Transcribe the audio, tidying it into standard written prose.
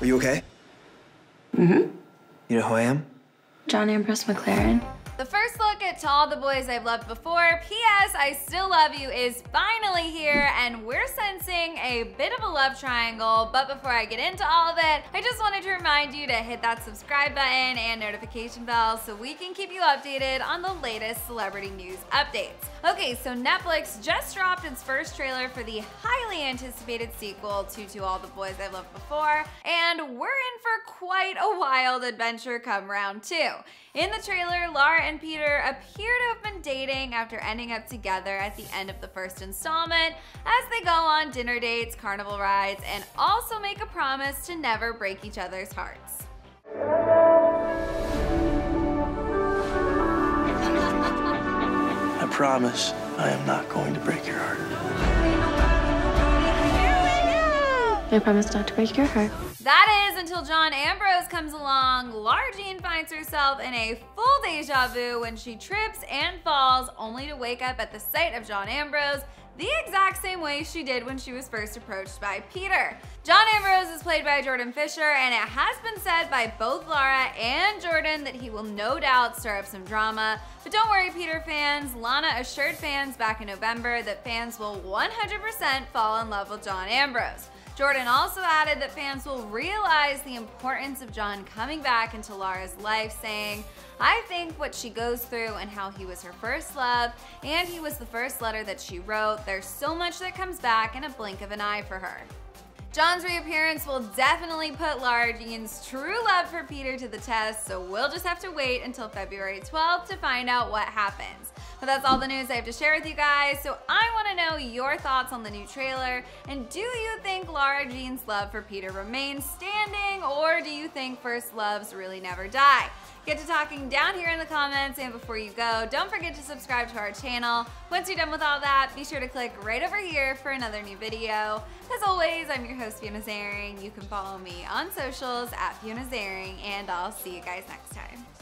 Are you okay? Mm-hmm. You know who I am? John Ambrose McClaren. The first look at To All the Boys I've Loved Before, P.S. I Still Love You is finally here, and we're sensing a bit of a love triangle. But before I get into all of it, I just wanted to remind you to hit that subscribe button and notification bell so we can keep you updated on the latest celebrity news updates. Okay, so Netflix just dropped its first trailer for the highly anticipated sequel to All the Boys I've Loved Before, and we're in for quite a wild adventure come round two. In the trailer, Lara and Peter appear to have been dating after ending up together at the end of the first installment, as they go on dinner dates, carnival rides, and also make a promise to never break each other's hearts. I promise I am not going to break your heart. I promise not to break your heart. That is until John Ambrose comes along. Lara Jean finds herself in a full deja vu when she trips and falls, only to wake up at the sight of John Ambrose the exact same way she did when she was first approached by Peter. John Ambrose is played by Jordan Fisher, and it has been said by both Lara and Jordan that he will no doubt stir up some drama. But don't worry, Peter fans. Lana assured fans back in November that fans will 100% fall in love with John Ambrose. Jordan also added that fans will realize the importance of John coming back into Lara's life, saying, "I think what she goes through and how he was her first love, and he was the first letter that she wrote, there's so much that comes back in a blink of an eye for her." John's reappearance will definitely put Lara Jean's true love for Peter to the test, so we'll just have to wait until February 12th to find out what happens. But that's all the news I have to share with you guys, so I want to know your thoughts on the new trailer, and do you think Lara Jean's love for Peter remains standing, or do you think first loves really never die? Get to talking down here in the comments, and before you go, don't forget to subscribe to our channel. Once you're done with all that, be sure to click right over here for another new video. As always, I'm your host, Fiona Zaring. You can follow me on socials at Fiona Zaring, and I'll see you guys next time.